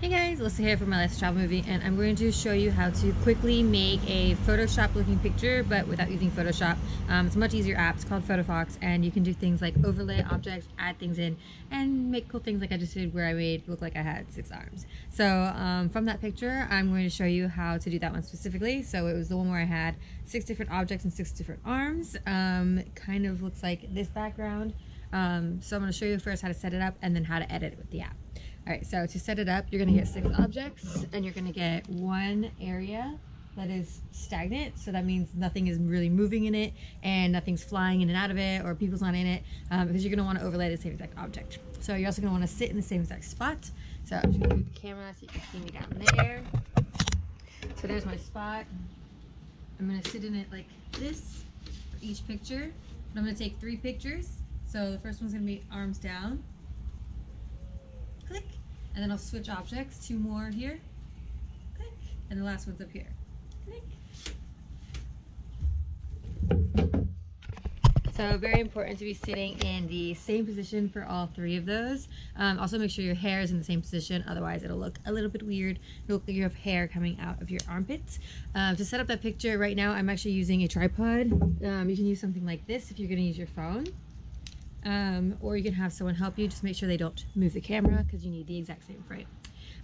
Hey guys, Alyssa here for My Life's A Travel Movie, and I'm going to show you how to quickly make a Photoshop looking picture but without using Photoshop. It's a much easier app. It's called PhotoFox, and you can do things like overlay objects, add things in, and make cool things like I just did where I made it look like I had 6 arms. So from that picture, I'm going to show you how to do that one specifically. So it was the one where I had 6 different objects and 6 different arms. It kind of looks like this background. So I'm going to show you first how to set it up and then how to edit it with the app. Alright, so to set it up, you're going to get 6 objects and you're going to get 1 area that is stagnant. So that means nothing is really moving in it and nothing's flying in and out of it or people's not in it because you're going to want to overlay the same exact object. So you're also going to want to sit in the same exact spot. So I'm just going to move the camera so you can see me down there. So there's my spot. I'm going to sit in it like this for each picture. And I'm going to take 3 pictures. So the first one's going to be arms down. Click. And then I'll switch objects, 2 more here, click, and the last one's up here, click. So very important to be sitting in the same position for all 3 of those. Also make sure your hair is in the same position, otherwise it'll look a little bit weird. It'll look like you have hair coming out of your armpits. To set up that picture right now, I'm actually using a tripod. You can use something like this if you're going to use your phone. Or you can have someone help you. Just make sure they don't move the camera because you need the exact same frame.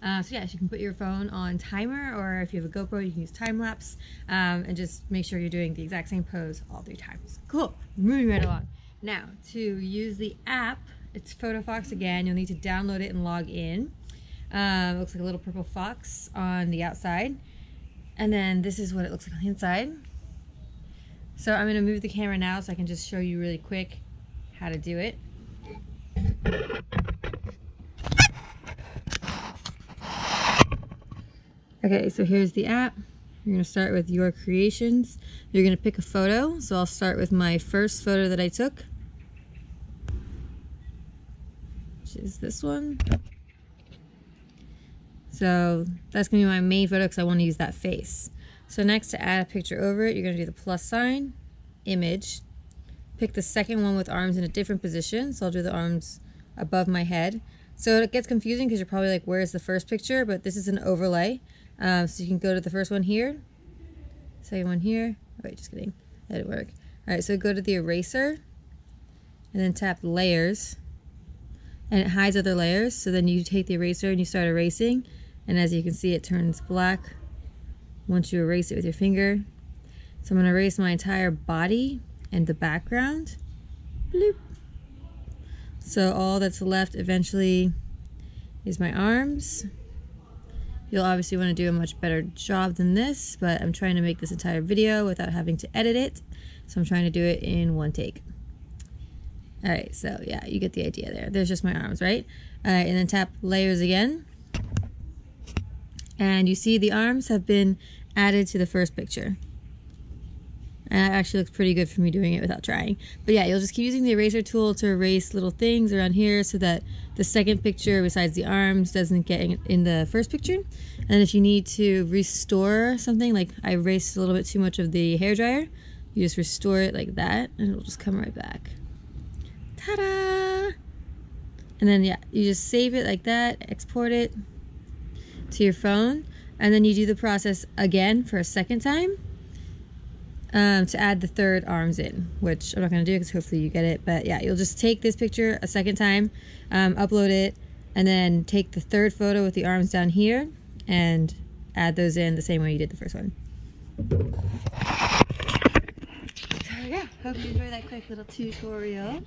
So yeah, you can put your phone on timer, or if you have a GoPro you can use time-lapse, and just make sure you're doing the exact same pose all 3 times. Cool, moving right along. Now to use the app, it's PhotoFox again. You'll need to download it and log in. It looks like a little purple fox on the outside, and then this is what it looks like on the inside. So I'm going to move the camera now so I can just show you really quick how to do it. Okay, so here's the app. You're gonna start with your creations. You're gonna pick a photo. So I'll start with my first photo that I took, which is this one. So that's gonna be my main photo because I want to use that face. So next, to add a picture over it, you're gonna do the plus sign, image. Pick the second one with arms in a different position, so I'll do the arms above my head. So it gets confusing because you're probably like, where's the first picture? But this is an overlay, so you can go to the first one here, second one here. Oh, wait, just kidding, that didn't work. All right, so go to the eraser and then tap layers, and it hides other layers. So then you take the eraser and you start erasing, and as you can see it turns black once you erase it with your finger. So I'm going to erase my entire body and the background. Bloop. So all that's left eventually is my arms. You'll obviously want to do a much better job than this, but I'm trying to make this entire video without having to edit it, so I'm trying to do it in one take. Alright, so yeah, you get the idea there. There's just my arms, right? Alright, and then tap layers again, and you see the arms have been added to the first picture. And that actually looks pretty good for me doing it without trying. But yeah, you'll just keep using the eraser tool to erase little things around here so that the second picture, besides the arms, doesn't get in the first picture. And if you need to restore something, like I erased a little bit too much of the hairdryer, you just restore it like that and it'll just come right back. Ta-da! And then yeah, you just save it like that, export it to your phone, and then you do the process again for a second time. To add the third arms in, which I'm not going to do because hopefully you get it. But yeah, you'll just take this picture a second time, upload it, and then take the third photo with the arms down here and add those in the same way you did the first one. So yeah, hope you enjoyed that quick little tutorial.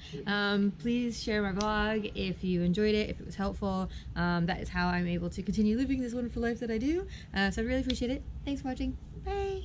Please share my vlog if you enjoyed it, if it was helpful. That is how I'm able to continue living this wonderful life that I do. So I really appreciate it. Thanks for watching. Bye!